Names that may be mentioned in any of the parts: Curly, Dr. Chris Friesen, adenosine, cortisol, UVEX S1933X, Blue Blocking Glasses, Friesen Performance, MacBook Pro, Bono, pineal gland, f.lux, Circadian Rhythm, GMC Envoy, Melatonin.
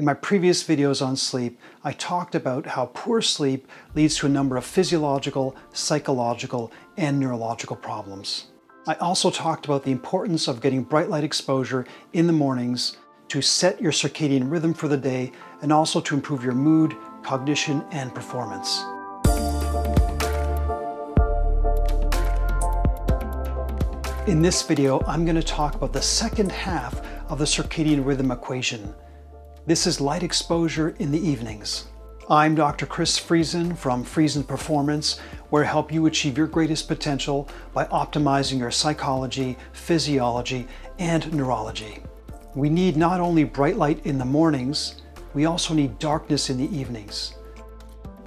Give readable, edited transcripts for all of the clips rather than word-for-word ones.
In my previous videos on sleep, I talked about how poor sleep leads to a number of physiological, psychological, and neurological problems. I also talked about the importance of getting bright light exposure in the mornings to set your circadian rhythm for the day and also to improve your mood, cognition, and performance. In this video, I'm going to talk about the second half of the circadian rhythm equation. This is light exposure in the evenings. I'm Dr. Chris Friesen from Friesen Performance, where I help you achieve your greatest potential by optimizing your psychology, physiology, and neurology. We need not only bright light in the mornings, we also need darkness in the evenings.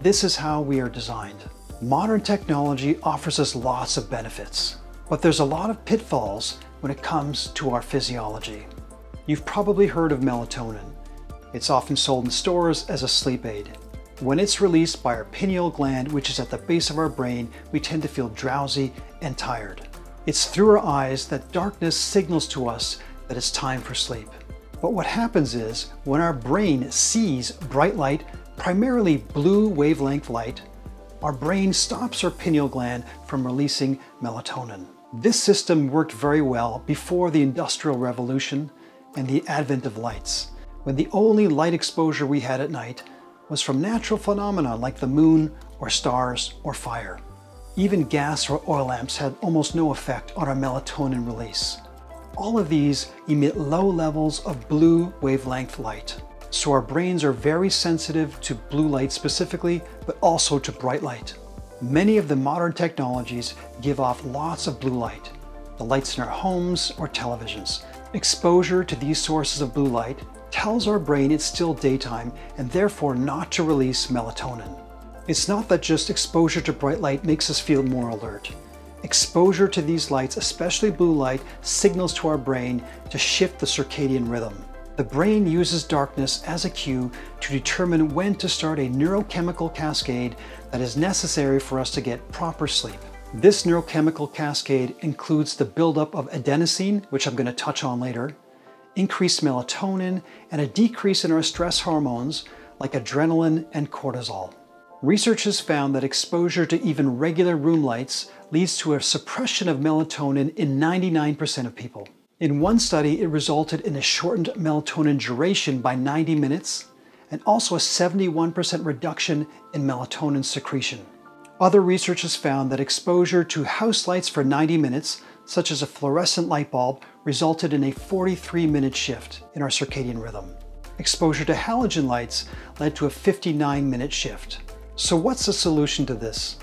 This is how we are designed. Modern technology offers us lots of benefits, but there's a lot of pitfalls when it comes to our physiology. You've probably heard of melatonin. It's often sold in stores as a sleep aid. When it's released by our pineal gland, which is at the base of our brain, we tend to feel drowsy and tired. It's through our eyes that darkness signals to us that it's time for sleep. But what happens is, when our brain sees bright light, primarily blue wavelength light, our brain stops our pineal gland from releasing melatonin. This system worked very well before the Industrial Revolution and the advent of lights, when the only light exposure we had at night was from natural phenomena like the moon or stars or fire. Even gas or oil lamps had almost no effect on our melatonin release. All of these emit low levels of blue wavelength light. So our brains are very sensitive to blue light specifically, but also to bright light. Many of the modern technologies give off lots of blue light, the lights in our homes or televisions. Exposure to these sources of blue light tells our brain it's still daytime and therefore not to release melatonin. It's not that just exposure to bright light makes us feel more alert. Exposure to these lights, especially blue light, signals to our brain to shift the circadian rhythm. The brain uses darkness as a cue to determine when to start a neurochemical cascade that is necessary for us to get proper sleep. This neurochemical cascade includes the buildup of adenosine, which I'm going to touch on later, increased melatonin, and a decrease in our stress hormones like adrenaline and cortisol. Research has found that exposure to even regular room lights leads to a suppression of melatonin in 99% of people. In one study, it resulted in a shortened melatonin duration by 90 minutes and also a 71% reduction in melatonin secretion. Other research has found that exposure to house lights for 90 minutes, such as a fluorescent light bulb, resulted in a 43-minute shift in our circadian rhythm. Exposure to halogen lights led to a 59-minute shift. So what's the solution to this?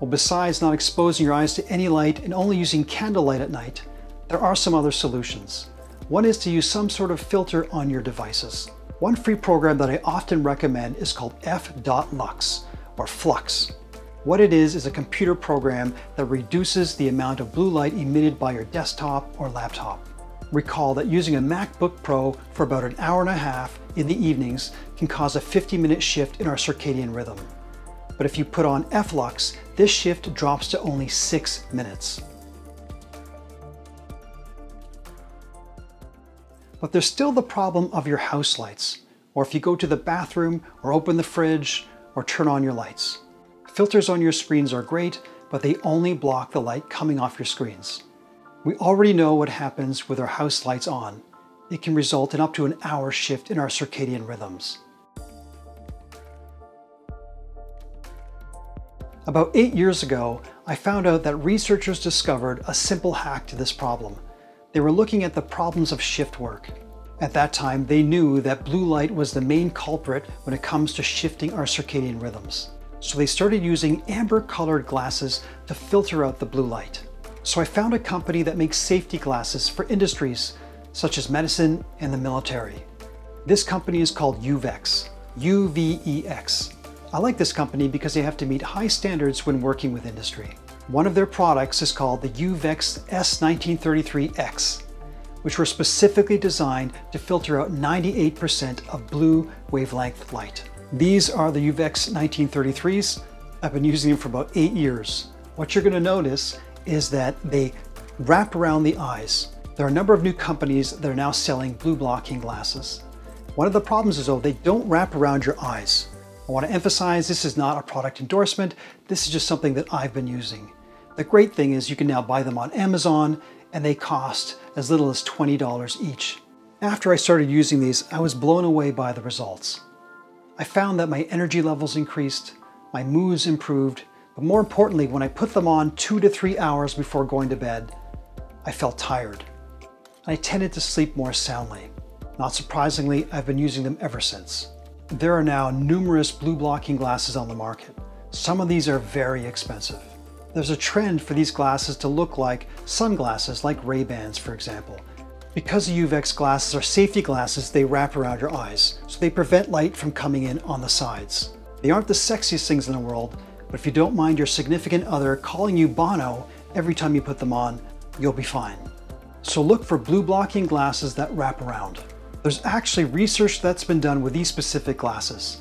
Well, besides not exposing your eyes to any light and only using candlelight at night, there are some other solutions. One is to use some sort of filter on your devices. One free program that I often recommend is called f.lux or flux. What it is a computer program that reduces the amount of blue light emitted by your desktop or laptop. Recall that using a MacBook Pro for about an hour and a half in the evenings can cause a 50-minute shift in our circadian rhythm. But if you put on f.lux, this shift drops to only 6 minutes. But there's still the problem of your house lights, or if you go to the bathroom or open the fridge or turn on your lights. Filters on your screens are great, but they only block the light coming off your screens. We already know what happens with our house lights on. It can result in up to an hour shift in our circadian rhythms. About 8 years ago, I found out that researchers discovered a simple hack to this problem. They were looking at the problems of shift work. At that time, they knew that blue light was the main culprit when it comes to shifting our circadian rhythms. So they started using amber-colored glasses to filter out the blue light. So I found a company that makes safety glasses for industries such as medicine and the military. This company is called UVEX, U-V-E-X. I like this company because they have to meet high standards when working with industry. One of their products is called the UVEX S1933X, which were specifically designed to filter out 98% of blue wavelength light. These are the UVEX 1933s. I've been using them for about 8 years. What you're going to notice is that they wrap around the eyes. There are a number of new companies that are now selling blue blocking glasses. One of the problems is though, they don't wrap around your eyes. I want to emphasize this is not a product endorsement. This is just something that I've been using. The great thing is you can now buy them on Amazon and they cost as little as $20 each. After I started using these, I was blown away by the results. I found that my energy levels increased, my moods improved, but more importantly, when I put them on 2 to 3 hours before going to bed, I felt tired. I tended to sleep more soundly. Not surprisingly, I've been using them ever since. There are now numerous blue blocking glasses on the market. Some of these are very expensive. There's a trend for these glasses to look like sunglasses, like Ray-Bans, for example. Because the UVEX glasses are safety glasses, they wrap around your eyes, so they prevent light from coming in on the sides. They aren't the sexiest things in the world, but if you don't mind your significant other calling you Bono every time you put them on, you'll be fine. So look for blue blocking glasses that wrap around. There's actually research that's been done with these specific glasses.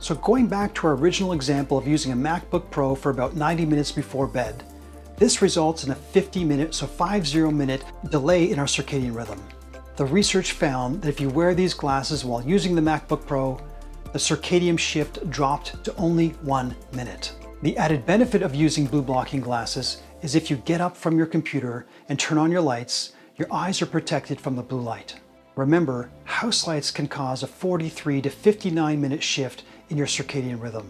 So going back to our original example of using a MacBook Pro for about 90 minutes before bed, this results in a 50-minute delay in our circadian rhythm. The research found that if you wear these glasses while using the MacBook Pro, the circadian shift dropped to only 1 minute. The added benefit of using blue blocking glasses is if you get up from your computer and turn on your lights, your eyes are protected from the blue light. Remember, house lights can cause a 43 to 59-minute shift in your circadian rhythm.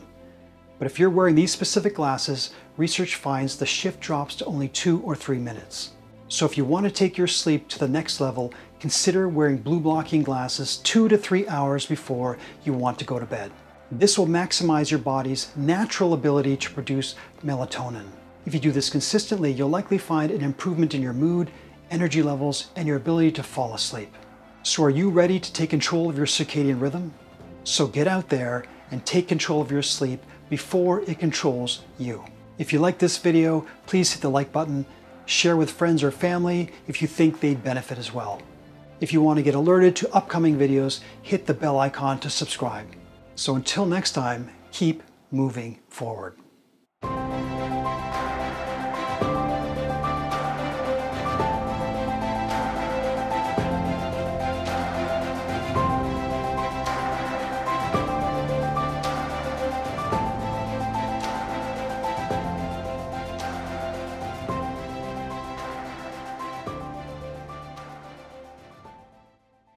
But if you're wearing these specific glasses, research finds the shift drops to only 2 or 3 minutes. So if you want to take your sleep to the next level, consider wearing blue blocking glasses 2 to 3 hours before you want to go to bed. This will maximize your body's natural ability to produce melatonin. If you do this consistently, you'll likely find an improvement in your mood, energy levels, and your ability to fall asleep. So are you ready to take control of your circadian rhythm? So get out there and take control of your sleep before it controls you. If you like this video, please hit the like button, share with friends or family if you think they'd benefit as well. If you want to get alerted to upcoming videos, hit the bell icon to subscribe. So until next time, keep moving forward.